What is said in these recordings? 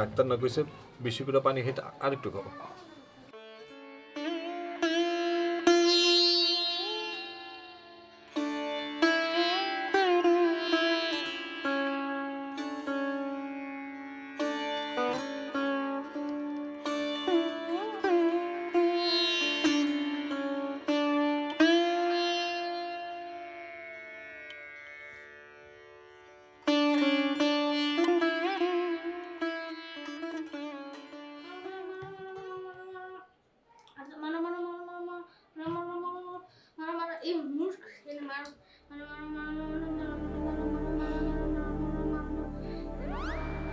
Doctor না কইছে বেশি করে পানি খেতে আর একটু খাও।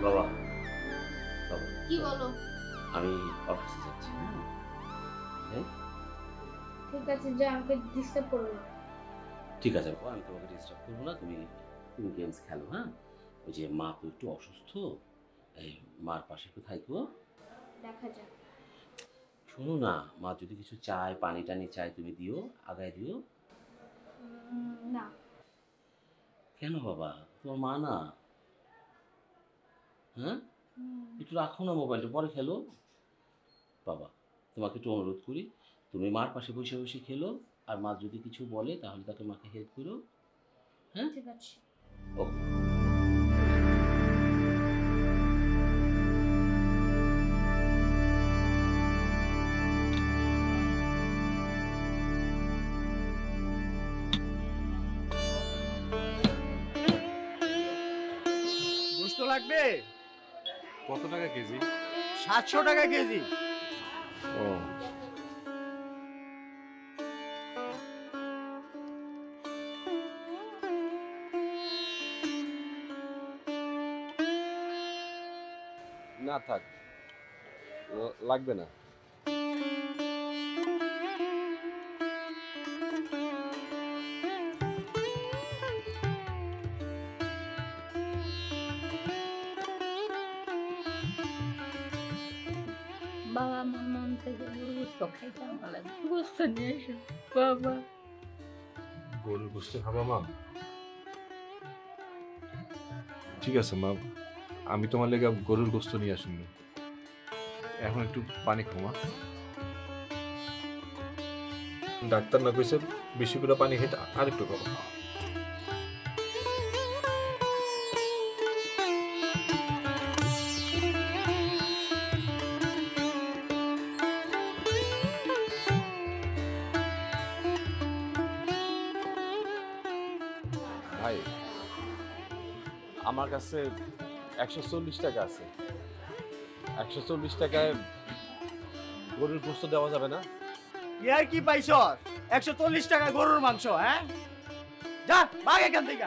বাবা কি বলো, আমি অফিসে যাচ্ছি। ঠিক আছে, যা, আমাকে ডিস্টার্ব করো না। ঠিক আছে বাবা, আমি তোমাকে ডিস্টার্ব করবো না। তুমি গেমস খেলো। হ্যাঁ, ওই যে মা তো একটু অসুস্থ, এই মার পাশে একটু থাকো, দেখা যাক। শোনো না, মা যদি কিছু চায়, পানি টানি চায়, তুমি দিও, আগায় দিও না। কেন বাবা, তোমার মা না। হ্যাঁ, একটু রাখো না মোবাইলটা, পরে খেলো। বাবা তোমাকে একটু অনুরোধ করি, তুমি মার পাশে বসে বসে খেলো, আর মা যদি কিছু বলে তাহলে তাকে মাকে হেল্প করো। হ্যাঁ ঠিক আছে, ওকে। লাগবে কত টাকা কেজি? 700 টাকা কেজি। ও না থাক, লাগবে না। বাবা, আমার মন থেকে গরুর গোস্ত খাইতে আমার লাগে। গোস্ত নিয়ে এসো বাবা। গরুর গোস্ত খাবা মা? ঠিক আছে মা, আমি তোমার লেগে গরুর গোস্ত নিয়ে আসুন। এখন একটু পানি খাও মা। ডাক্তার না কইছে বেশি করে পানি খেতে আর একটু খাও। আমার কাছে 140 টাকা আছে। 140 টাকায় গরুর গোস্ত দেওয়া যাবে না? ইয়ার কি পাইছো 140 টাকা গরুর মাংস? হ্যাঁ, যা ভাগ এখান থেকে।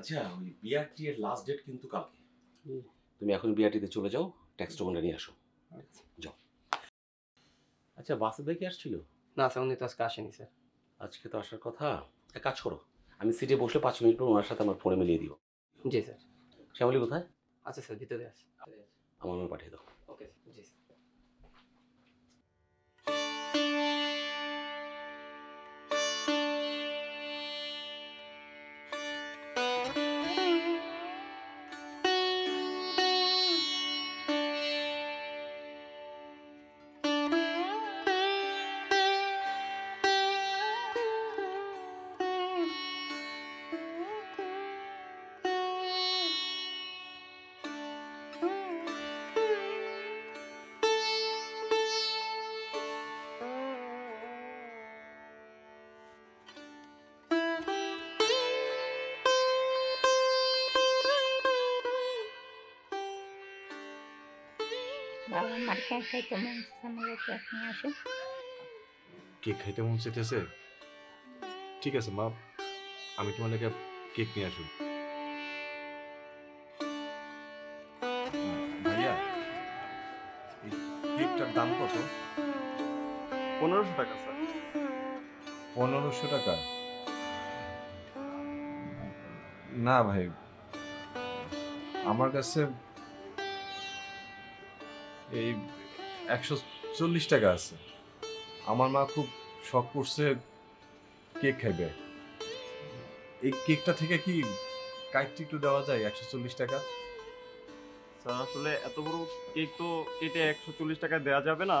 আচ্ছা, ওই বিআরটি এর লাস্ট ডেট কিন্তু কালকে। তুমি এখন বিআরটিতে চলে যাও, ট্যাক্স ডকুমেন্টটা নিয়ে আসো। যাও। আচ্ছা, বাসে দেখে আসছিল না? স্যার, উনি তো আজকে আসেনি। স্যার, আজকে তো আসার কথা। এক কাজ করো, আমি সিটে বসলে 5 মিনিট পর ওনার সাথে আমার ফোনে মিলিয়ে দিও। জি স্যার। শ্যামলী কোথায়? আচ্ছা স্যার, ভিতরে আছে। আমার নামে পাঠিয়ে দাও। Okay sir. জি স্যার। মার্কেট খাইতে মন চাইছে, আপনি আসুন। কেক খাইতে মন চাইতেছে? ঠিক আছে মা, আমি তোমার লাগে কেক নিয়ে আসুন। ভাইয়া, এই কেকটার দাম কত? 1500 টাকা স্যার। 1500 টাকা? না ভাই, আমার কাছে এই 140 টাকা আছে। আমার মা খুব শখ করছে কেক খাইবে, এই কেকটা থেকে কি কাইটটি একটু দেওয়া যায়? 140 টাকা স্যার, আসলে এত বড় কেক তো কেটে 140 টাকা দেওয়া যাবে না।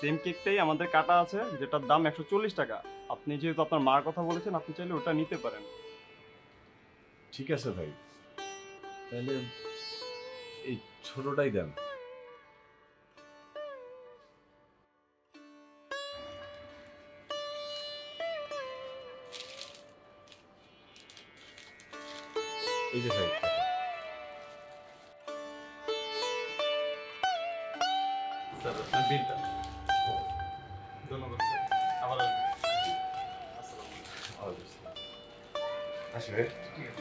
সেম কেকটাই আমাদের কাটা আছে যেটার দাম 140 টাকা। আপনি যেহেতু আপনার মার কথা বলেছেন, আপনি চাইলে ওটা নিতে পারেন। ঠিক আছে ভাই, তাহলে এই ছোটটাই দেন। এই যে ভাই, স্যার আপনার বিলটা। ধন্যবাদ স্যার, আবার আসসালামু আলাইকুম। আসবে? ঠিক আছে।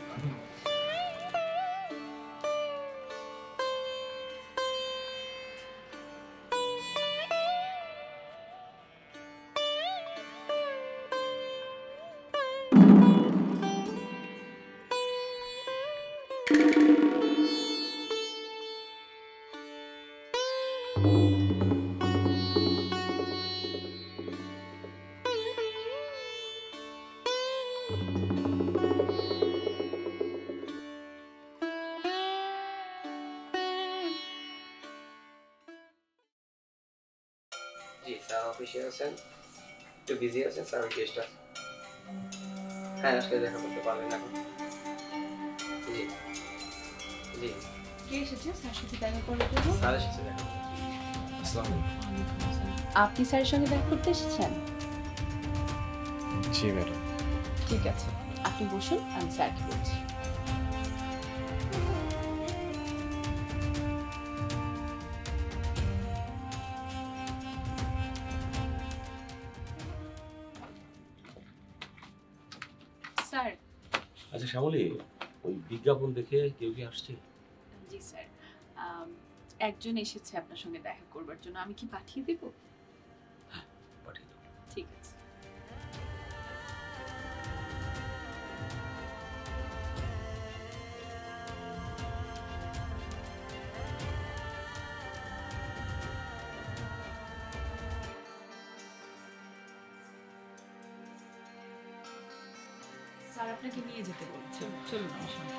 জি স্যার, অফিসে আছেন? একটু বিজি আছেন স্যার, ওই কেসটা? হ্যাঁ, আসলে দেখা করতে পারবেন এখন। জি জি, কে এসেছে স্যার সাথে দেখা করতে? স্যার এসেছে দেখা। আসসালামু আলাইকুম। আপনি স্যারের সঙ্গে দেখা করতে এসেছেন? জি ম্যাডাম। ঠিক আছে, আপনি বসুন, আমি স্যারকে বলছি। আচ্ছা শ্যামলী, ওই বিজ্ঞাপন দেখে কেউ কি আসছে? জি স্যার, একজন এসেছে আপনার সঙ্গে দেখা করবার জন্য। আমি কি পাঠিয়ে দেব? হ্যাঁ পাঠিয়ে দেব। ঠিক আছে। স্যার আপনাকে নিয়ে যেতে বলছেন, চলুন আমার সঙ্গে।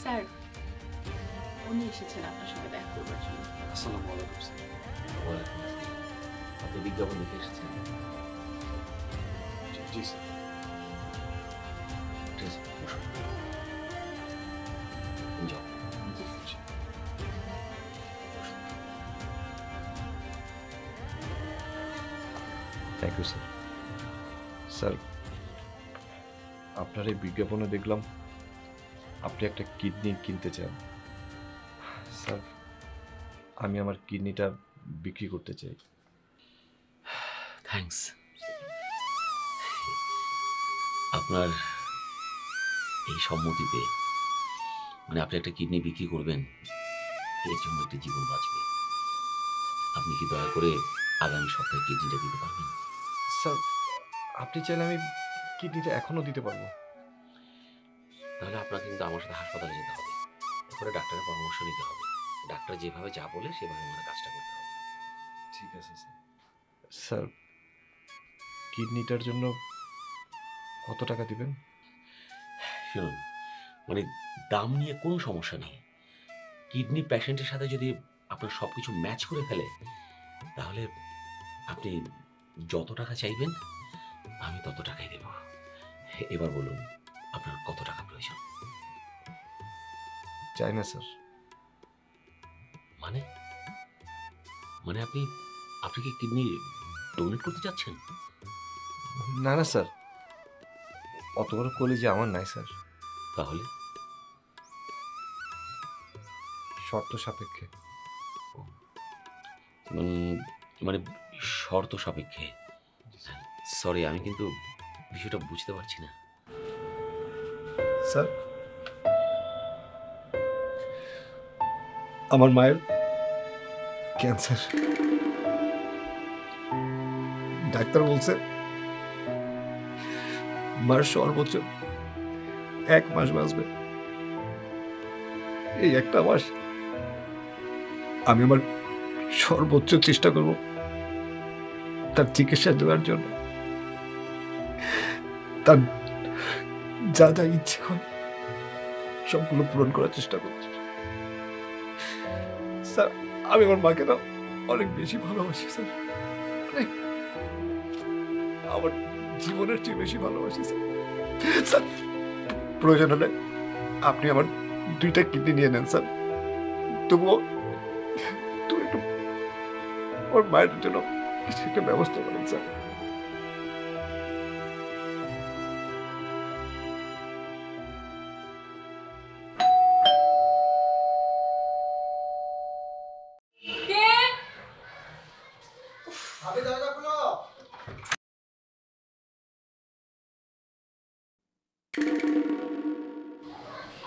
স্যার উনি এসেছেন আপনার সঙ্গে দেখা করবার জন্য। আসসালামু আলাইকুম স্যার। ওয়ালাইকুম আসসালাম। আপনি বিজ্ঞাপন দেখে এসেছেন? জি স্যার। ঠিক আছে, বসুন। Thank you sir. স্যার আপনার এই বিজ্ঞাপনে দেখলাম আপনি একটা কিডনি কিনতে চান। স্যার আমি আমার কিডনিটা বিক্রি করতে চাই। থ্যাঙ্কস। আপনার এই সম্মতিতে, মানে আপনি একটা কিডনি বিক্রি করবেন, এর জন্য একটা জীবন বাঁচবে। আপনি কি দয়া করে আগামী সপ্তাহে কিডনিটা দিতে পারবেন? স্যার আপনি চাইলে আমি কিডনিটা এখনও দিতে পারবো। তাহলে আপনাকে কিন্তু আমার সাথে হাসপাতালে যেতে হবে, তারপরে ডাক্তারের পরামর্শ নিতে হবে। ডাক্তার যেভাবে যা বলে সেভাবে আমাদের কাজটা করতে হবে। ঠিক আছে স্যার। স্যার কিডনিটার জন্য কত টাকা দেবেন? শুনুন, মানে দাম নিয়ে কোনো সমস্যা নেই। কিডনি পেশেন্টের সাথে যদি আপনার সব কিছু ম্যাচ করে ফেলে, তাহলে আপনি যত টাকা চাইবেন আমি তত টাকাই দেব। এবার বলুন আপনার কত টাকা প্রয়োজন? চাই না স্যার। মানে মানে আপনি আপনি কি কিডনি ডোনেট করতে যাচ্ছেন? না না স্যার, অত বড় কলেজে আমার নাই স্যার। তাহলে? শর্ত সাপেক্ষে। মানে শর্ত সাপেক্ষে? সরি, আমি কিন্তু বিষয়টা বুঝতে পারছি না স্যার। আমার মায়ের ক্যান্সার, ডাক্তার বলছে মার সর্বোচ্চ 1 মাস বাঁচবে। এই 1 মাস আমি আমার সর্বোচ্চ চেষ্টা করব তার চিকিৎসা দেওয়ার জন্য, তার যা যা ইচ্ছে হয় সবগুলো পূরণ করার চেষ্টা করছি স্যার। আমি আমার মাকে না অনেক বেশি ভালোবাসি স্যার, আমার জীবনের চেয়ে বেশি ভালোবাসি স্যার। প্রয়োজন হলে আপনি আমার 2টা কিডনি নিয়ে নেন স্যার, তবুও ওর মায়ের জন্য কিছু একটা ব্যবস্থা করেন স্যার।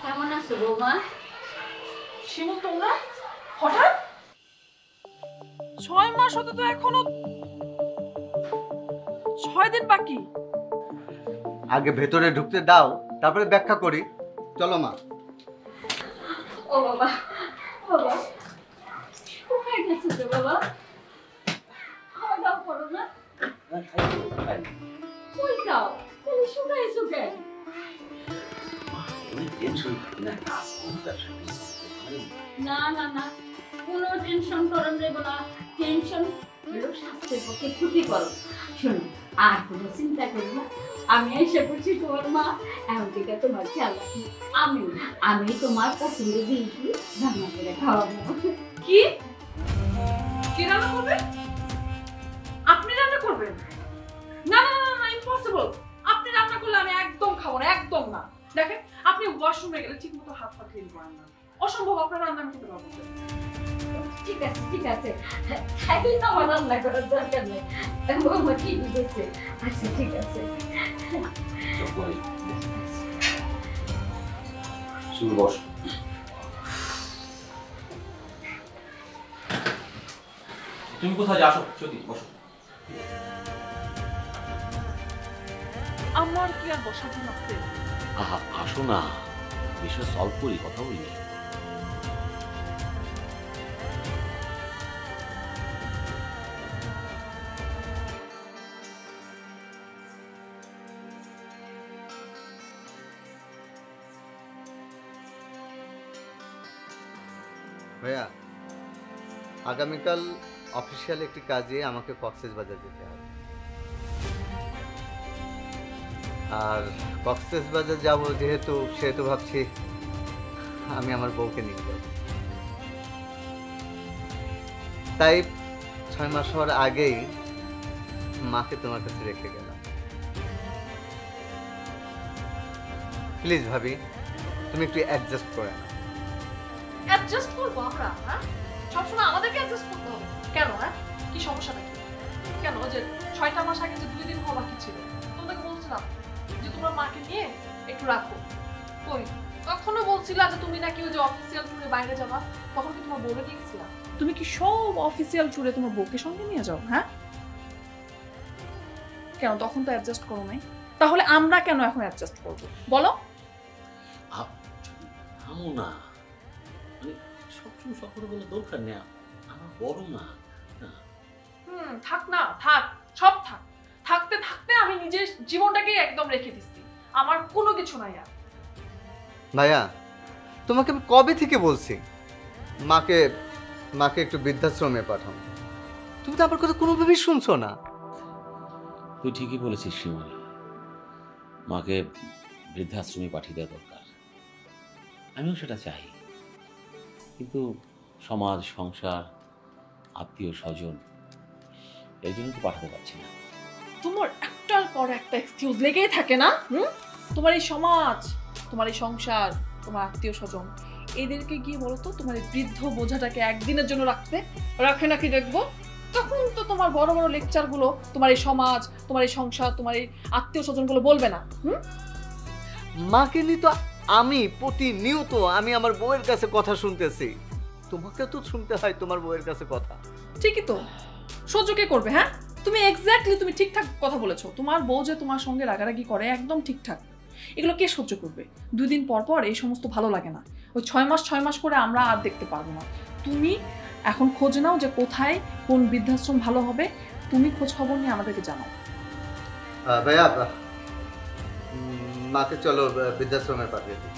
কেমন আছো বৌমা? শিমুল, তোমরা হঠাৎ 6 মাস হতে তো এখনো 6 দিন বাকি। আগে ভেতরে ঢুকতে দাও, তারপরে ব্যাখ্যা করি। চলো মা। ও বাবা, বাবা কোথায় গেছো রে বাবা? খাওয়া দাওয়া করো না। কই যাও তুমি? শুকাই শুকাই না না না, কোনো টেনশন করেন দেবো না। টেনশন হলো স্বাস্থ্যের পক্ষে ক্ষতি করো। শোনো, আর কোনো চিন্তা করো না, আমি এসে পড়ছি তোমার মা। এমন থেকে তোমার খেয়াল রাখি আমি তোমার পছন্দ দিয়েছি রান্না করে খাওয়াবো। কি কি রান্না করবেন? আপনি রান্না করবেন? না না না না, ইম্পসিবল। আপনি রান্না করলে আমি একদম খাবো না, একদম না। দেখেন, আপনি ওয়াশরুমে গেলে ঠিক মতো হাত পা ক্লিন করেন না, অসম্ভব। আপনার রান্না আমি খেতে পারবো। ঠিক আছে ঠিক আছে, খাইলে তো আমার রান্না করার দরকার নেই। আচ্ছা ঠিক আছে। তুমি কোথায় যাচ্ছ? চুটি বসো। আমার কি আর বসাতে লাগছে? আহা আসো না, বিষয় সলভ করি, কথা বলি। ভাইয়া, আগামীকাল অফিসিয়াল একটি কাজে আমাকে কক্সবাজার যেতে হবে। আর কক্সবাজার যাব যেহেতু, সেহেতু ভাবছি আমি আমার বউকে নিয়ে যাব। তাই 6 মাস হওয়ার আগেই মাকে তোমার কাছে রেখে গেলাম। প্লিজ ভাবি, তুমি একটু অ্যাডজাস্ট করে নাও। অ্যাডজাস্ট করব আমরা? হ্যাঁ, সবসময় আমাদেরকে অ্যাডজাস্ট করতে হবে কেন? হ্যাঁ, কি সমস্যা নাকি? কেন যে 6টা মাস আগে যে 2 দিন হওয়া বাকি ছিল, তোমাকে বলছিলাম যে তোমরা মাকে নিয়ে একটু রাখো। কই তখনও বলছিলাম যে তুমি নাকি ওই যে অফিসিয়াল ট্যুরে বাইরে যাবা, তখন কি তোমার বউকে নিয়ে গেছিলাম? তুমি কি সব অফিসিয়াল ট্যুরে তোমার বউকে সঙ্গে নিয়ে যাও? হ্যাঁ, কেন তখন তো অ্যাডজাস্ট করো নাই? তাহলে আমরা কেন এখন অ্যাডজাস্ট করবো বলো? থামো না, সবসময় সকলে বলে দরকার নেই। আমার বড় না। থাক না, থাক সব থাক। থাকতে থাকতে আমি নিজের জীবনটাকে একদম রেখে দিচ্ছি, আমার কোনো কিছু নাই আর। ভাইয়া, তোমাকে আমি কবে থেকে বলছি মাকে মাকে একটু বৃদ্ধাশ্রমে পাঠাও, তুমি তো আমার কথা কোনোভাবেই শুনছো না। তুই ঠিকই বলেছিস শিমুল, মাকে বৃদ্ধাশ্রমে পাঠিয়ে দেওয়া দরকার। আমিও সেটা চাই, কিন্তু সমাজ, সংসার, আত্মীয় স্বজন, এর জন্য তো পাঠাতে পারছি না। তোমার একটার পর একটা এক্সকিউজ লেগেই থাকে না? তোমার এই সমাজ, তোমার এই সংসার, তোমার আত্মীয় স্বজন, এদেরকে গিয়ে বলো তো তোমার এই বৃদ্ধ বোঝাটাকে একদিনের জন্য রাখতে রাখে নাকি দেখবো। তখন তো তোমার বড় বড় লেকচারগুলো তোমার এই সমাজ, তোমার এই সংসার, তোমার এই আত্মীয় স্বজনগুলো বলবে না। মাকে নিয়ে তো আমি প্রতিনিয়ত আমি আমার বউয়ের কাছে কথা শুনতেছি, তোমাকে তো শুনতে হয় তোমার বউয়ের কাছে কথা। ঠিকই তো, সহ্য কে করবে? হ্যাঁ, তুমি এক্স্যাক্টলি তুমি ঠিকঠাক কথা বলেছো। তোমার বউ যে তোমার সঙ্গে রাগারাগি করে একদম ঠিকঠাক, এগুলো কে সহ্য করবে? দুদিন পর পর এই সমস্ত ভালো লাগে না। ওই 6 মাস 6 মাস করে আমরা আর দেখতে পারবো না। তুমি এখন খোঁজ নাও যে কোথায় কোন বৃদ্ধাশ্রম ভালো হবে, তুমি খোঁজ খবর নিয়ে আমাদেরকে জানাও। ভাইয়া, মাকে চলো বৃদ্ধাশ্রমে পাঠিয়ে দিই।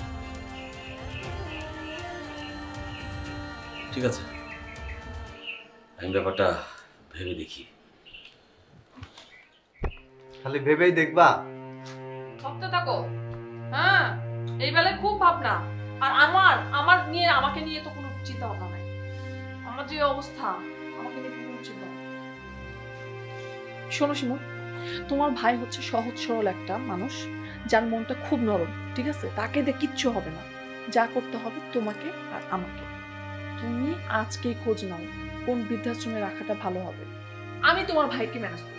ঠিক আছে, আমি ব্যাপারটা ভেবে দেখি। খালি ভেবেই দেখবা, ভাবতে থাকো। হ্যাঁ, এই বেলায় খুব ভাবনা। আর আমার নিয়ে, আমাকে নিয়ে তো কোনো চিন্তা ভাবনা নাই। আমার যে অবস্থা, আমাকে নিয়ে কোনো চিন্তা। শোনো শিমু, তোমার ভাই হচ্ছে সহজ সরল একটা মানুষ, যার মনটা খুব নরম, ঠিক আছে? তাকে দিয়ে কিচ্ছু হবে না। যা করতে হবে তোমাকে আর আমাকে। তুমি আজকে খোঁজ নাও কোন বৃদ্ধাশ্রমে রাখাটা ভালো হবে। আমি তোমার ভাইকে ম্যানেজ করব।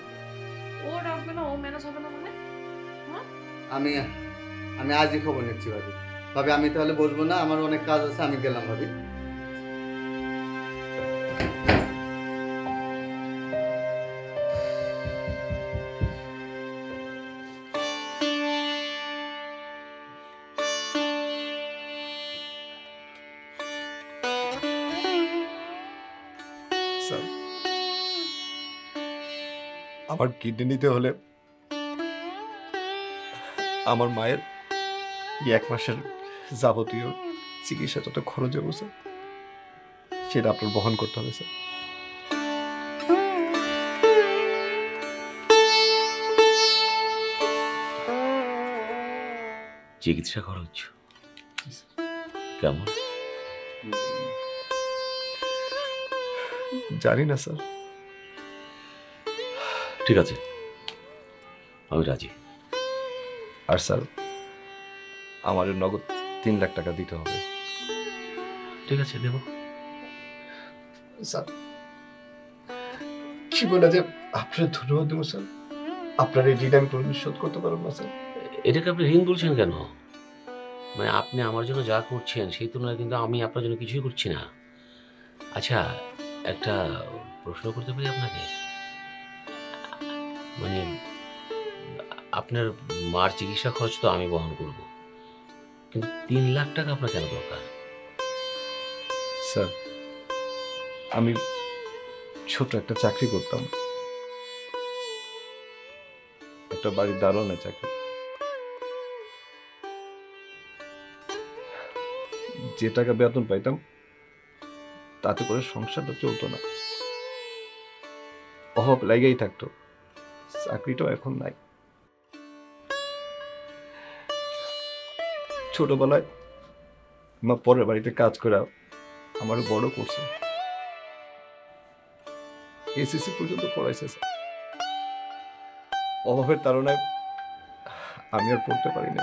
ও রাখবে না, ও ম্যানেজ হবে না মানে? আমি আজই খবর নিচ্ছি ভাবি। তবে আমি তাহলে বসবো না, আমার অনেক কাজ আছে, আমি গেলাম ভাবি। আমার কিডনি নিতে হলে আমার মায়ের 1 মাসের যাবতীয় চিকিৎসা যত খরচ হবে স্যার, সেটা আপনার বহন করতে হবে স্যার। চিকিৎসা খরচ কেমন জানি না স্যার। ঠিক আছে, আমি রাজি। আর স্যার, আমার নগদ 3 লাখ টাকা দিতে হবে। ঠিক আছে, দেব স্যার। কি বলা যায়, আপনার ধন্যবাদ দেবো স্যার। আপনার এই ঋণ আমি পরিশোধ করতে পারবো না স্যার। এটাকে আপনি ঋণ বলছেন কেন? মানে আপনি আমার জন্য যা করছেন সেই তুলনায় কিন্তু আমি আপনার জন্য কিছুই করছি না। আচ্ছা, একটা প্রশ্ন করতে পারি আপনাকে? মানে আপনার মার চিকিৎসা খরচ তো আমি বহন করব, কিন্তু 3 লাখ টাকা আপনার কেন দরকার? স্যার, আমি ছোট একটা চাকরি করতাম, একটা বাড়ির দারোয়ানের চাকরি, যে টাকা বেতন পাইতাম তাতে করে সংসারটা চলতো না, অভাব লেগেই থাকতো। চাকরিটাও এখন নাই। ছোটবেলায় মা পরের বাড়িতে কাজ করা আমারও বড় করছে, এসএসসি পর্যন্ত পড়াইছে। অভাবের তাড়নায় আমি আর পড়তে পারি না।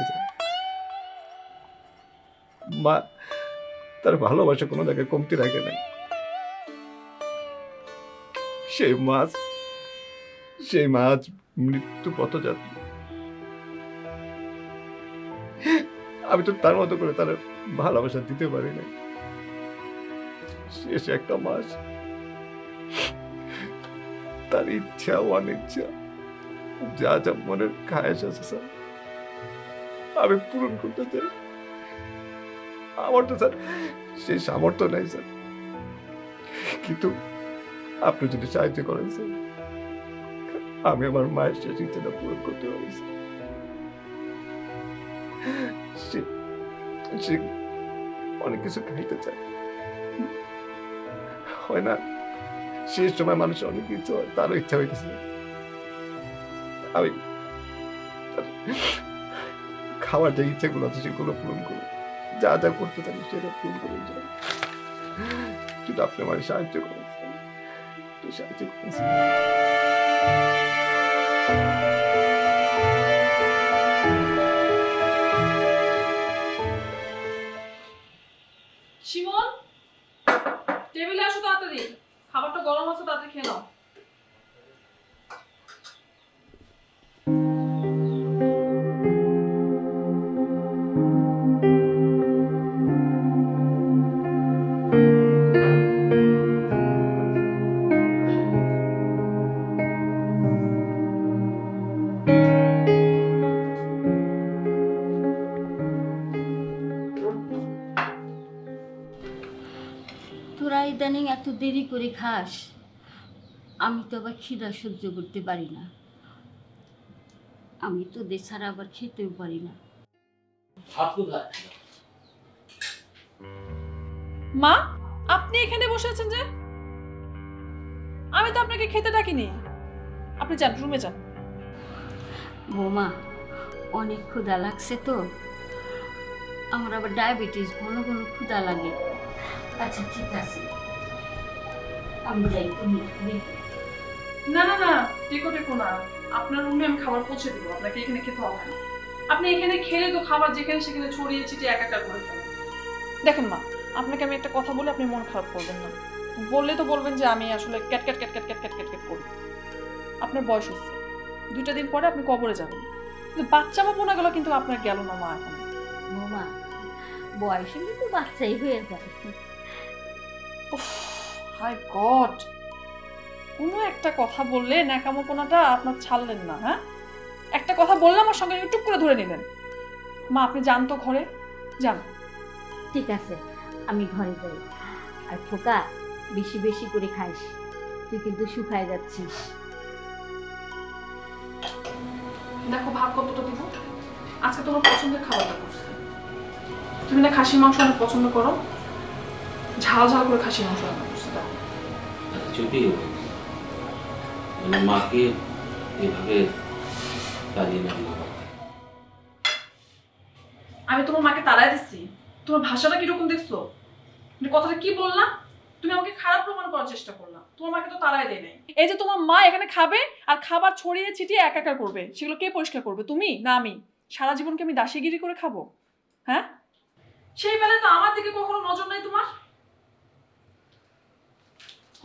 মা তার ভালোবাসা কোনো জায়গায় কমতি রাখে না। সেই মাছ মৃত্যু পথযাত্রী। আমি তো তার মতো করে তার ভালোবাসা দিতে পারি না। শেষ একটা মাস তার ইচ্ছা অনিচ্ছা যা যা মনের খায়েশ আছে স্যার, আমি পূরণ করতে চাই। আমার তো স্যার সেই সামর্থ্য নাই স্যার, কিন্তু আপনি যদি সাহায্য করেন স্যার, আমি আমার মায়ের শেষ ইচ্ছাটা পূরণ করতে পারি। সে অনেক কিছু খাইতে চায়, হয় না? সেই সময় মানুষের অনেক ইচ্ছা হয়, তারও ইচ্ছা হইতেছে। খাওয়ার যে ইচ্ছাগুলো আছে সেগুলো পূরণ করুন, যা যা করতে থাকি সেটা পূরণ করুন। শুধু আপনি আমার সাহায্য করেন, সাহায্য করেন। খাবারটা গরম আছে, তাতে খেয়ে নাও। ইদানিং এত দেরি করে খাস, আমি তো আবার খিদা সহ্য করতে পারি না। আমি তো দেশ ছাড়া আবার খেতেও পারি না। মা, আপনি এখানে বসে আছেন যে? আমি তো আপনাকে খেতে ডাকিনি। আপনি যান, রুমে যান। বৌমা, অনেক ক্ষুধা লাগছে তো, আমার আবার ডায়াবেটিস, ঘন ঘন ক্ষুধা লাগে। আচ্ছা ঠিক আছে, আমি যাই। না না না, টেকো টেকো না, আপনার রুমে আমি খাবার পৌঁছে দেবো, আপনাকে এখানে খেতে হবে না। আপনি এখানে খেলে তো খাবার যেখানে সেখানে ছড়িয়ে ছিটিয়ে একাকার করে ফেলেন। দেখেন মা, আপনাকে আমি একটা কথা বলি, আপনি মন খারাপ করবেন না। বললে তো বলবেন যে আমি আসলে cat cat cat cat cat cat cat cat করি। আপনার বয়স হচ্ছে, 2টা দিন পরে আপনি কবরে যাবেন। কিন্তু বাচ্চা মা বোনা গেল, কিন্তু আপনার গেল না মা। এখন মা বয়স হলে তো বাচ্চাই হয়ে যায়। হাই গড, কোনো একটা কথা বললে ন্যাকামোপনাটা আপনার ছাড়লেন না। হ্যাঁ, একটা কথা বললে আমার সঙ্গে টুক করে ধরে নিলেন। মা, আপনি যান তো ঘরে যান। ঠিক আছে, আমি ঘরে যাই। আর খোকা, বেশি বেশি করে খাইস, তুই কিন্তু শুকায় যাচ্ছিস। দেখো ভাগ কতটা দিব, আজকে তোমার পছন্দের খাবারটা করছি। তুমি না খাসির মাংস অনেক পছন্দ করো, ঝাল ঝাল করে খাসির মাংস রান্না করছি। ছুটি মাকে এভাবে তাড়িয়ে না, আমি তোমার মাকে তাড়াই দিচ্ছি। তোমার ভাষাটা কিরকম দেখছো, কথাটা কি বললাম? তুমি আমাকে খারাপ প্রমাণ করার চেষ্টা করলাম। তোমার মাকে তো তাড়াই দেয় নাই। এই যে তোমার মা এখানে খাবে আর খাবার ছড়িয়ে ছিটিয়ে একাকার করবে, সেগুলো কে পরিষ্কার করবে, তুমি না আমি? সারা জীবনকে আমি দাসীগিরি করে খাবো? হ্যাঁ, সেই বেলায় তো আমার দিকে কখনো নজর নাই তোমার।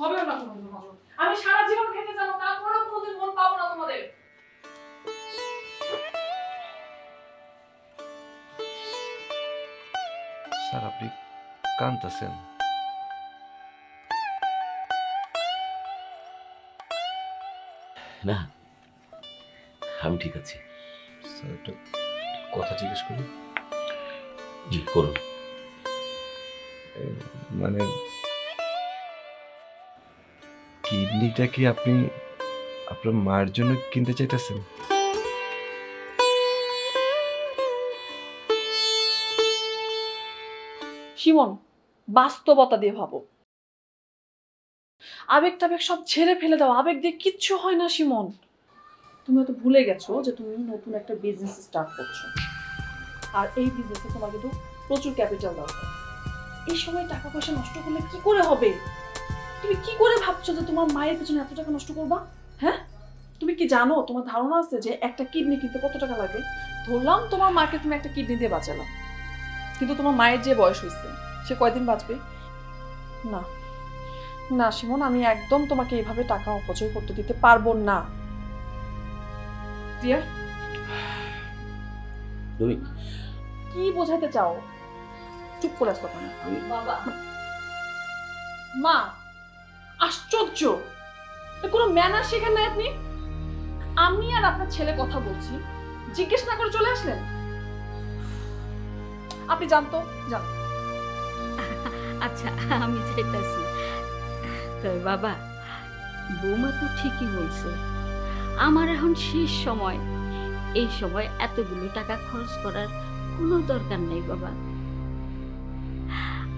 হবে না কোনোদিন নজর। আমি সারা জীবন খেতে যাবো, তারপরেও কোনোদিন মন পাবো না তোমাদের। স্যার, আপনি কাঁদতেছেন। না, আমি ঠিক আছি। স্যার, একটা কথা জিজ্ঞেস করি। জি করুন। মানে কিডনিটা কি আপনি আপনার মার জন্য কিনতে চাইতেছেন? শিমন, বাস্তবতা দিয়ে ভাবো, আবেগ টাবেগ সব ছেড়ে ফেলে দাও। আবেগ দিয়ে কিচ্ছু হয় না শিমন। তুমি হয়তো ভুলে গেছো যে তুমি নতুন একটা বিজনেস স্টার্ট করছো, আর এই বিজনেসে তোমার কিন্তু প্রচুর ক্যাপিটাল দরকার। এই সময় টাকা পয়সা নষ্ট করলে কি করে হবে? তুমি কি করে ভাবছো যে তোমার মায়ের পেছনে এত টাকা নষ্ট করবা? হ্যাঁ, তুমি কি জানো তোমার ধারণা আছে যে একটা কিডনি কিনতে কত টাকা লাগে? ধরলাম তোমার মাকে তুমি একটা কিডনি দিয়ে বাঁচালাম, কিন্তু তোমার মায়ের যে বয়স হয়েছে সে কয়দিন বাঁচবে? না না শিমন, আমি একদম তোমাকে এইভাবে টাকা অপচয় করতে দিতে পারবো না। ক্লিয়ার? কি বোঝাতে চাও? চুপ করে আসতো না। মা, আশ্চর্য, কোনো ম্যানার শেখার নাই আপনি। আমি আর আপনার ছেলে কথা বলছি, জিজ্ঞেস না করে চলে আসলেন। আপনি জানতো জান। আচ্ছা, আমি চাইতেছি তোর বাবা। বৌমা তো ঠিকই বলছে, আমার এখন শেষ সময়। এই সময় এতগুলো টাকা খরচ করার কোনো দরকার নেই বাবা।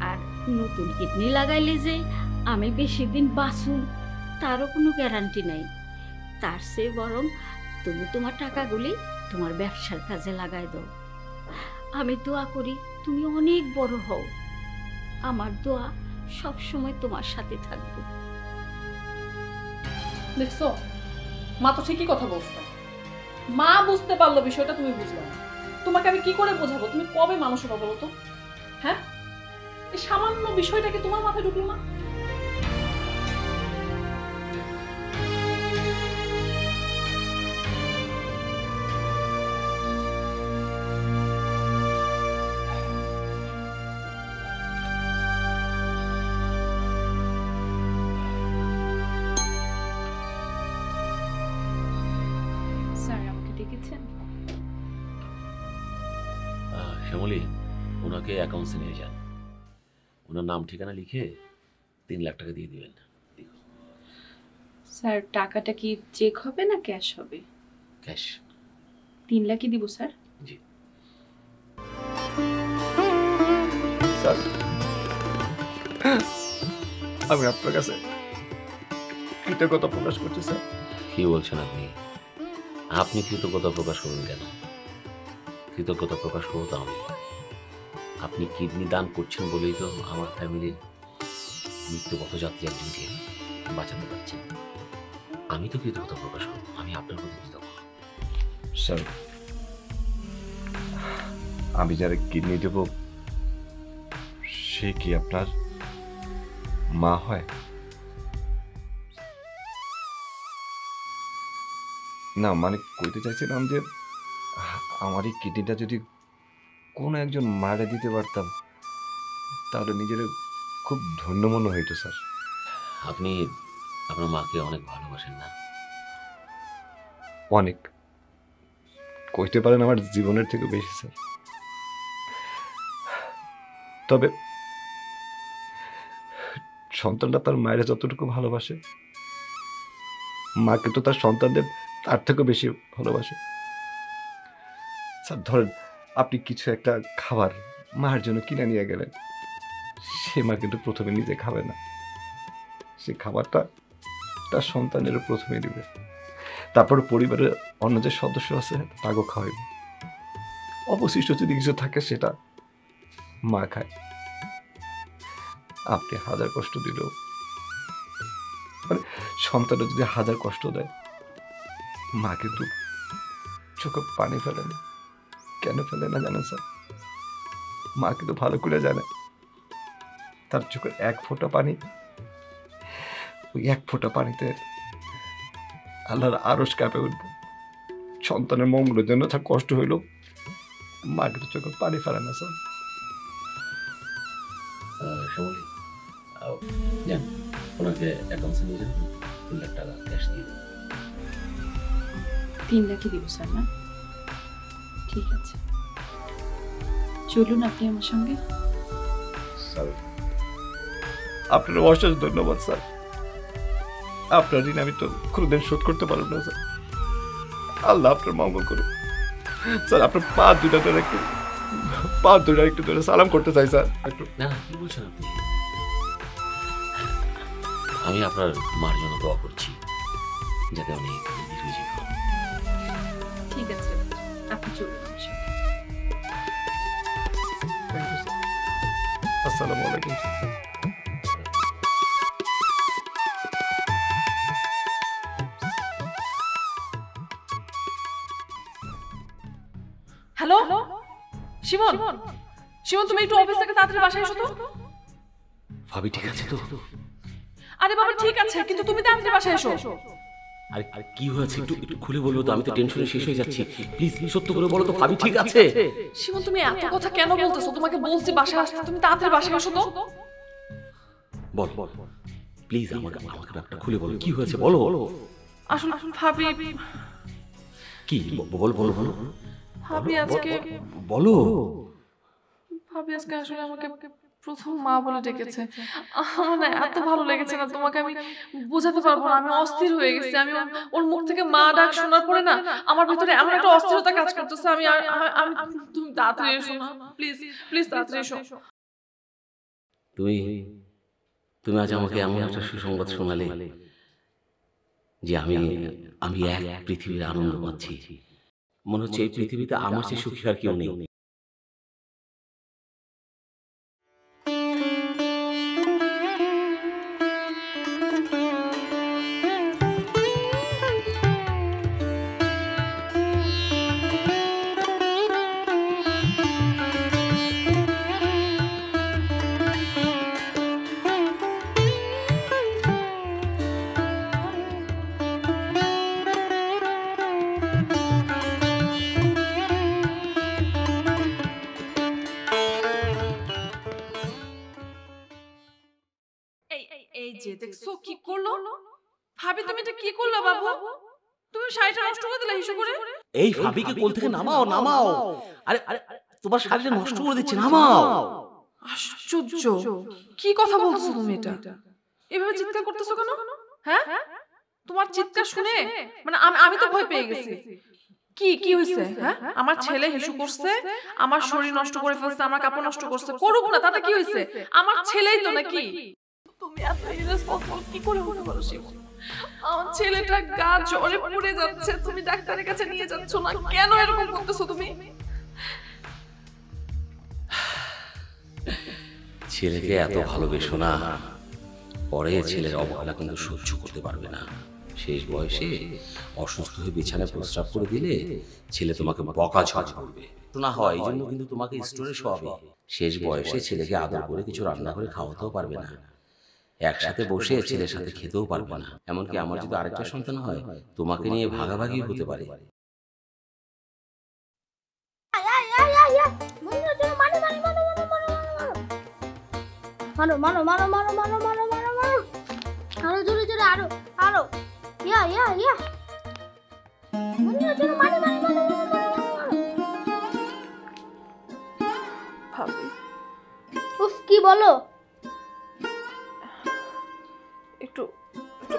আর নতুন কিডনি লাগাইলে যে আমি বেশি দিন বাঁচুন তারও কোনো গ্যারান্টি নাই। তার চেয়ে বরং তুমি তোমার টাকাগুলি তোমার ব্যবসার কাজে লাগাই দাও। আমি দোয়া করি তুমি অনেক বড় হও। আমার দোয়া সব সময় তোমার সাথে থাকবে। দেখছো, মা তো ঠিকই কথা বলছে। মা বুঝতে পারলো বিষয়টা, তুমি বুঝলে না। তোমাকে আমি কি করে বোঝাবো? তুমি কবে মানুষ হবা বলো তো? হ্যাঁ, এই সামান্য বিষয়টাকে তোমার মাথায় ঢুকলো না। ওনাকে অ্যাকাউন্টসে নিয়ে যান, ওনার নাম ঠিকানা লিখে 3 লাখ টাকা দিয়ে দিবেন। স্যার, টাকাটা কি চেক হবে না ক্যাশ হবে? ক্যাশ। 3 লাখই দিব স্যার। জি স্যার, আমি আপনার কাছে কৃতজ্ঞতা প্রকাশ করছি স্যার। কি বলছেন আপনি? আপনি কৃতজ্ঞতা প্রকাশ করবেন কেন? কৃতজ্ঞতা প্রকাশ করবো তো আমি। আপনি কিডনি দান করছেন বলেই তো আমার ফ্যামিলির মৃত্যুপথ যাত্রী একজনকে বাঁচাতে পারছেন। আমি তো কৃতজ্ঞতা প্রকাশ করব, আমি আপনার প্রতি কৃতজ্ঞ। স্যার, আমি যারা কিডনি দেব সে কি আপনার মা হয়? না মানে কইতে চাইছিলাম যে আমার এই কিডনিটা যদি কোনো একজন মারে দিতে পারতাম তাহলে নিজের খুব ধন্য মনে হইতো স্যার। আপনি আপনার মাকে অনেক ভালোবাসেন না? অনেক, কইতে পারেন আমার জীবনের থেকে বেশি স্যার। তবে সন্তানটা তার মায়ের যতটুকু ভালোবাসে, মাকে তো তার সন্তানদের তার থেকেও বেশি ভালোবাসে স্যার। ধরেন আপনি কিছু একটা খাবার মার জন্য কিনে নিয়ে গেলেন, সে মা কিন্তু প্রথমে নিজে খাবে না, সে খাবারটা তার সন্তানেরও প্রথমে দিবে, তারপরে পরিবারের অন্য যে সদস্য আছে তাকেও খাওয়াইবে, অবশিষ্ট যদি কিছু থাকে সেটা মা খায়। আপনি হাজার কষ্ট দিলেও, মানে সন্তানও যদি হাজার কষ্ট দেয়, মা কিন্তু চোখে পানি ফেলে না। কেন ফেলে না জানেন স্যার? মা কিন্তু ভালো করে জানে তার চোখে এক ফোঁটা পানি, ওই এক ফোঁটা পানিতে আল্লাহর আরশ কাঁপে উঠবে। সন্তানের মঙ্গলের জন্য তার কষ্ট হইল, মা কিন্তু চোখে পানি ফেলে না স্যার। ওনাকে 3 লাখ টাকা ক্যাশ দিয়ে দেবেন। 3 লাখই দিব স্যার। না ঠিক আছে, চলুন আপনি আমার সঙ্গে। আপনার অশেষ ধন্যবাদ স্যার। আপনার ঋণ আমি তো কোনোদিন শোধ করতে পারব না স্যার। আল্লাহ আপনার মঙ্গল করুন স্যার। আপনার পা দুটা একটু ধরে সালাম করতে চাই স্যার। না কি বলছেন আপনি? আমি আপনার মার জন্য দোয়া করছি যাতে উনি বিজয়ী হন। ঠিক আছে, আপনি চলুন। আসসালামু আলাইকুম। হ্যালো শিবন, শিবন তুমি একটু অফিস থেকে তাড়াতাড়ি বাসায় এসো তো। ভাবি ঠিক আছে তো? আরে বাবা ঠিক আছে, কিন্তু তুমি তাড়াতাড়ি বাসায় এসো। আর কি হয়েছে একটু খুলে বলবো তো, আমি তো টেনশনে শেষ হয়ে যাচ্ছি। প্লিজ সত্য করে বলো তো ভাবি ঠিক আছে? শিবন তুমি এত কথা কেন বলতেছো? তোমাকে বলছি বাসায় আসতে, তুমি তাড়াতাড়ি বাসায় এসো তো। বল বল প্লিজ, আমাকে একটা খুলে বলো কি হয়েছে বলো। আসলে ভাবি কি বল বল বল ভাবি আজকে বলো। ভাবি আজকে আসলে আমাকে প্রথম মা বলে ডেকেছে। আমার না এত ভালো লেগেছে না, তোমাকে আমি বোঝাতে পারবো না। আমি অস্থির হয়ে গেছি। আমি ওর মুখ থেকে মা ডাক শোনার পরে না আমার ভিতরে এমন একটা অস্থিরতা কাজ করতেছে। আমি তুমি তাড়াতাড়ি এসো না, প্লিজ প্লিজ তাড়াতাড়ি এসো। তুমি আজ আমাকে এমন একটা সুসংবাদ শোনালে যে আমি এক পৃথিবীর আনন্দ পাচ্ছি। মনে হচ্ছে এই পৃথিবীতে আমার চেয়ে সুখী আর কেউ নেই। এই যে দেখছো কি করলো ভাবি, তুমি এটা কি করলা বাবু? তুমি শাড়িটা নষ্ট করে দিলে হিসু করে। এই ভাবিকে কোল থেকে নামাও, নামাও। আরে আরে তোমার শাড়িটা নষ্ট করে দিচ্ছে, নামাও। আশ্চর্য, কি কথা বলছো তুমি? এটা এভাবে চিৎকার করতেছো কেন? হ্যাঁ, তোমার চিৎকার শুনে মানে আমি তো ভয় পেয়ে গেছি। কি কি হইছে? হ্যাঁ, আমার ছেলে হিসু করছে, আমার শরীর নষ্ট করে ফেলছে, আমার কাপড় নষ্ট করছে। করুক না, তাতে কি হইছে? আমার ছেলেই তো নাকি। তুমি এত ইরেসপন্সিবল কি করে হতে পারো শিবু? আমার ছেলেটা গা জ্বরে পুড়ে যাচ্ছে, তুমি ডাক্তারের কাছে নিয়ে যাচ্ছ না কেন? এরকম করতেছো তুমি? ছেলেকে এত ভালোবেসো না, পরে ছেলের অবহেলা কিন্তু সহ্য করতে পারবে না। শেষ বয়সে অসুস্থ হয়ে বিছানায় প্রস্রাব করে দিলে ছেলে তোমাকে বকাঝকা করবে না হয়, এই জন্য কিন্তু তোমাকে স্টোরে শোয়াবে। শেষ বয়সে ছেলেকে আদর করে কিছু রান্না করে খাওয়াতেও পারবে না, একসাথে বসে ছেলের সাথে খেতেও পারবে না। এমনকি আমার যদি আরেকটা সন্তান হয়, তোমাকে নিয়ে ভাগাভাগি হতে পারে। মারো মারো মারো মারো মারো মারো মারো মারো, আরো জোরে জোরে, আরো আরো, ইয়া ইয়া ইয়া, মারো মারো মারো ভাবি। উফ, কি বলো? একটু একটু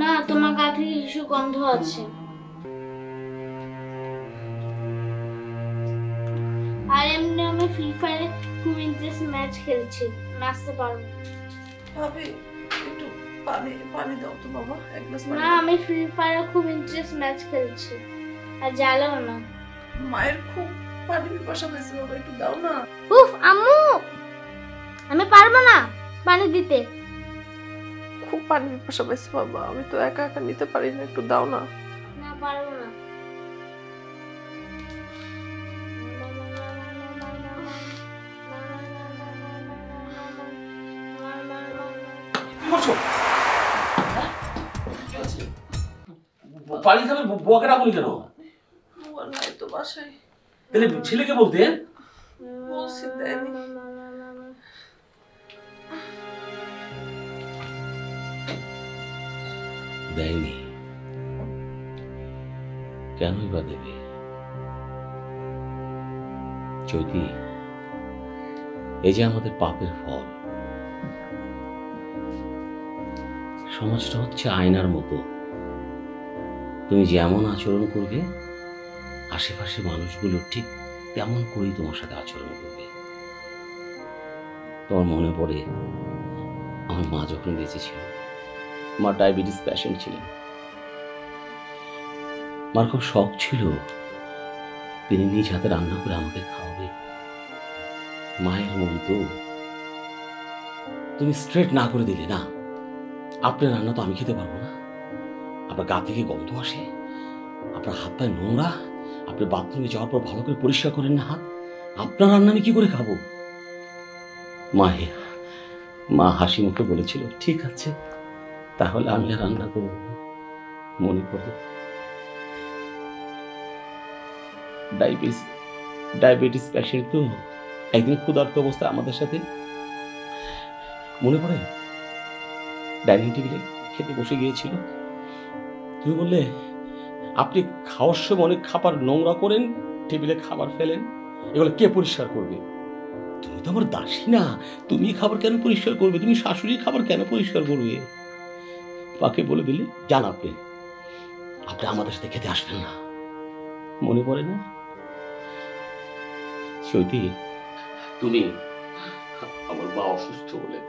না, তোমার গা থেকে হিসু গন্ধ আছে। আর এমনি আমি ফ্রি ফায়ারে খুব ইন্টারেস্ট ম্যাচ খেলছি, নাচতে পারবো। ভাবি একটু পানি পানি দাও তো বাবা, এক গ্লাস পানি। না, আমি ফ্রি ফায়ারে খুব ইন্টারেস্ট ম্যাচ খেলছি, আর জ্বালাও না। মায়ের খুব পানি পিপাসা পেয়েছে বাবা, একটু দাও না। উফ আম্মু, আমি পারবো না পানি দিতে, খুব পানি পিপাসা পেয়েছে বাবা, আমি তো একা একা নিতে পারি না, একটু দাও না। না পারবো না। বাড়ি যাবে বুয়াকে ডাকুনি কেন? বুয়া নাই তো বাসায়। তাহলে ছেলেকে বলতে বলছি, দেয়নি। দেয়নি কেনই বা দেবে? চৈতি, এই যে আমাদের পাপের ফল। সমাজটা হচ্ছে আয়নার মতো, তুমি যেমন আচরণ করবে আশেপাশে মানুষগুলো ঠিক তেমন করেই তোমার সাথে আচরণ করবে। তোমার মনে পড়ে আমার মা যখন বেঁচে ছিল, মা ডায়াবেটিস পেশেন্ট ছিলেন। মার খুব শখ ছিল তিনি নিজ হাতে রান্না করে আমাকে খাওয়াবে। মায়ের মন তো তুমি স্ট্রেট না করে দিলে, না আপনার রান্না তো আমি খেতে পারবো না, আপনার গা থেকে গন্ধ আসে, আপনার হাত পায়ে নোংরা, আপনি বাথরুমে যাওয়ার পর ভালো করে পরিষ্কার করেন না হাত, আপনার রান্না আমি কি করে খাবো? মা হাসি মুখে বলেছিল, ঠিক আছে তাহলে আমি রান্না করব। মনে করো ডায়াবেটিস পেশেন্ট তো একদিন ক্ষুধার্ত অবস্থায় আমাদের সাথে, মনে পড়ে ডাইনিং টেবিলে খেতে বসে গিয়েছিল। তুমি বললে আপনি খাওয়ার সময় অনেক খাবার নোংরা করেন, টেবিলে খাবার ফেলেন, এগুলো কে পরিষ্কার করবে? তুমি তো আমার দাসী না, তুমি খাবার কেন পরিষ্কার করবে? তুমি শাশুড়ি খাবার কেন পরিষ্কার করবে? বাকে বলে দিলে যান আপনি, আপনি আমাদের সাথে খেতে আসবেন না। মনে পড়ে না সত্যি? তুমি আমার মা অসুস্থ বলে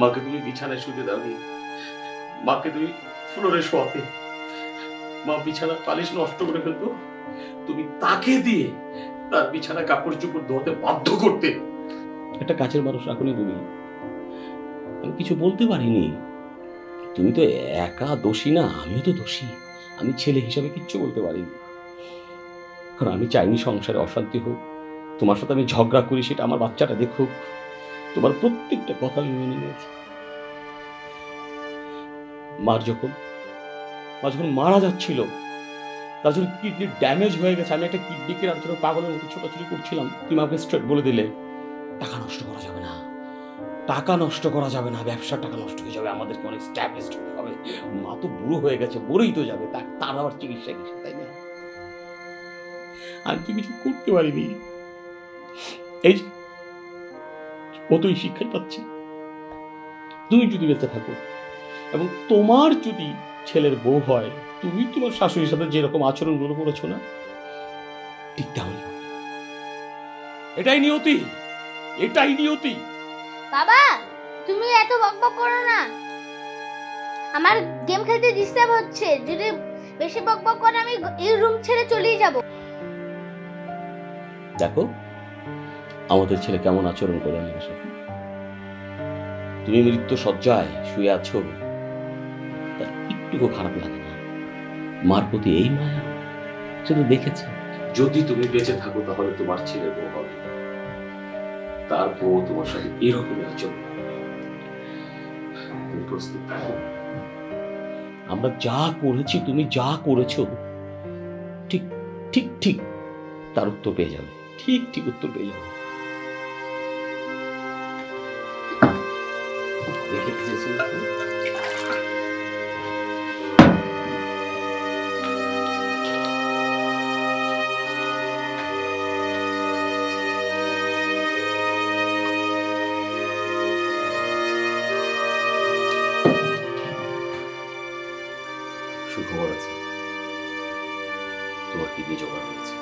মাকে তুমি বিছানায় শুতে দাওনি, মাকে তুমি ফ্লোরে শোয়াতে, মা বিছানা পালিশ নষ্ট করে ফেলতো, তুমি তাকে দিয়ে তার বিছানা কাপড় চোপড় ধোয়াতে বাধ্য করতে। একটা কাছের মানুষ রাখুনি, তুমি আমি কিছু বলতে পারিনি, তুমি তো একা দোষী না, আমিও তো দোষী। আমি ছেলে হিসাবে কিচ্ছু বলতে পারিনি, কারণ আমি চাইনি সংসারে অশান্তি হোক। তোমার সাথে আমি ঝগড়া করি সেটা আমার বাচ্চাটা দেখুক। তোমার প্রত্যেকটা কথা আমি মেনে নিয়েছি। মা যখন মারা যাচ্ছিল, তার জন্য কিডনি ড্যামেজ হয়ে গেছে। আমি একটা কিডনি কেনার জন্য পাগলের মতো ছোটাছুটি করছিলাম। তুমি আমাকে স্ট্রেট বলে দিলে, টাকা নষ্ট করা যাবে না, টাকা নষ্ট করা যাবে না, ব্যবসার টাকা নষ্ট হয়ে যাবে, আমাদেরকে অনেক স্ট্যাবলিশড হতে হবে। মা তো বুড়ো হয়ে গেছে, বুড়োই তো যাবে, তার আবার চিকিৎসা কিসে, তাই না? আমি তো কিছু করতে পারিনি। এই ও তো এই শিক্ষাই পাচ্ছে। তুমি যদি বেঁচে থাকো এবং তোমার যদি ছেলের বউ হয়, তুমি তোমার শাশুড়ির সাথে যেরকম আচরণগুলো করেছো না, ঠিক তাহলে এটাই নিয়তি। বাবা, তুমি এত বকবক করো না, আমার গেম খেলতে ডিস্টার্ব হচ্ছে। যদি বেশি বকবক করো আমি এই রুম ছেড়ে চলেই যাব। দেখো আমাদের ছেলে কেমন আচরণ করে আমার সাথে। তুমি মৃত্যু শয্যায় শুয়ে আছো, তার একটুকু খারাপ লাগে না? মার প্রতি এই মায়া সে তো দেখেছে। যদি তুমি বেঁচে থাকো তাহলে তোমার ছেলে বউ হবে, তার বউ তোমার সাথে এরকম আচরণ। তুমি প্রস্তুত থাকো। আমরা যা করেছি, তুমি যা করেছো, ঠিক ঠিক ঠিক তার উত্তর পেয়ে যাবে। ঠিক উত্তর পেয়ে যাবে। সুখবর আছে, তোমার কি দিয়ে জোগাড় হয়েছে।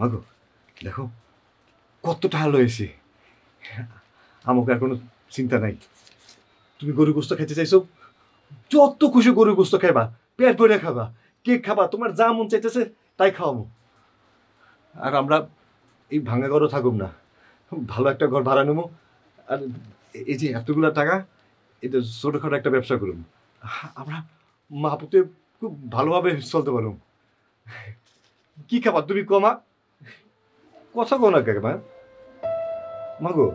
মা গো, দেখো কতটা হাল হয়েছে। আমাকে আর কোনো চিন্তা নাই। তুমি গরুর গোস্ত খেতে চাইছো, যত খুশি গরুর গোস্ত খাইবা, পেট ভরে খাবা, কেক খাবা, তোমার যা মন চাইতেছে তাই খাওয়াবো। আর আমরা এই ভাঙা ঘরও থাকুম না, ভালো একটা ঘর ভাড়া নেবো। আর এই যে এতগুলো টাকা, এটা ছোটোখাটো একটা ব্যবসা করুম। আমরা মাপুতে খুব ভালোভাবে চলতে পারুম। কি খাবা তুমি কমা? কথা কো না কে মা গো?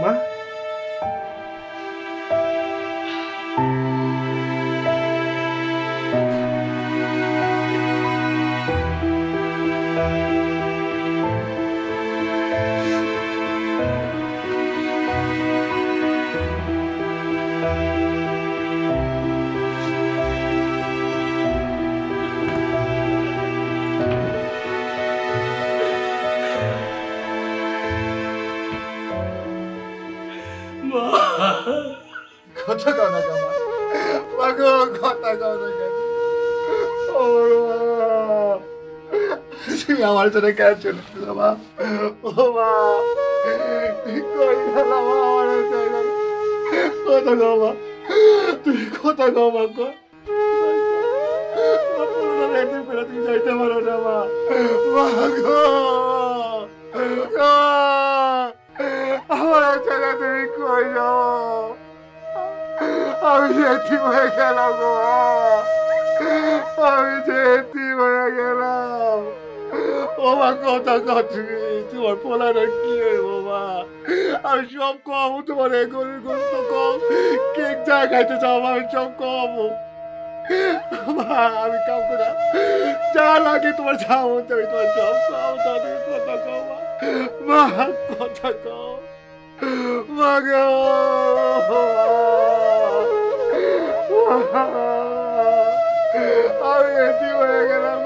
মা আমার জন্য কেন চলে বাবা? ও মা, তুমি কথা গাওয়া তুমি যাইতে পারো না। আমার ছেলে তুমি কই যাও? আমি যেতি হয়ে গেলাম গো, আমি যেতি হয়ে গেলাম। ও মা কথা কাছি, তোমার পোলারে কি হইব মা? আমি সব কম, তোমার গরুর গোস্ত কম, কেক যা খাইতে চাও আমি সব কম। আমি কাম করা যা লাগে তোমার যাও, তুমি তোমার সব খাও। তুমি কথা কও মা, কথা কও মা গো। আমি এটি হয়ে গেলাম,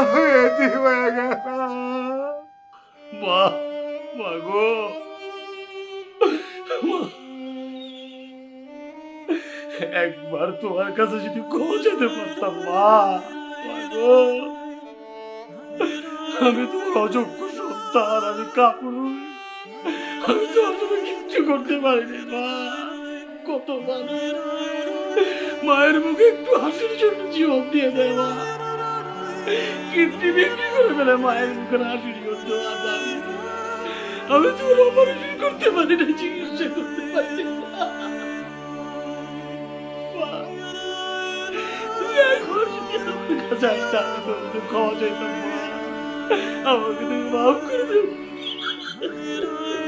আমি এটি হয়ে ಮಗು একবার তোমার কাছে যদি পৌঁছাতে পারতাম মা, আমি তোমার অযোগ্য সন্তান, আমি কাপুরুষ, আমি তোমার জন্য কিচ্ছু করতে পারিনি মা। কত মানুষ মায়ের মুখে একটু হাসির জন্য জীবন দিয়ে দেয় মা, কিন্তু বিক্রি করে ফেলে মায়ের মুখে হাসির জন্য। আমি তোমার অপারেশন করতে পারি না, চিকিৎসা করতে পারি না। আমাকে তুমি মাফ করে দেবে।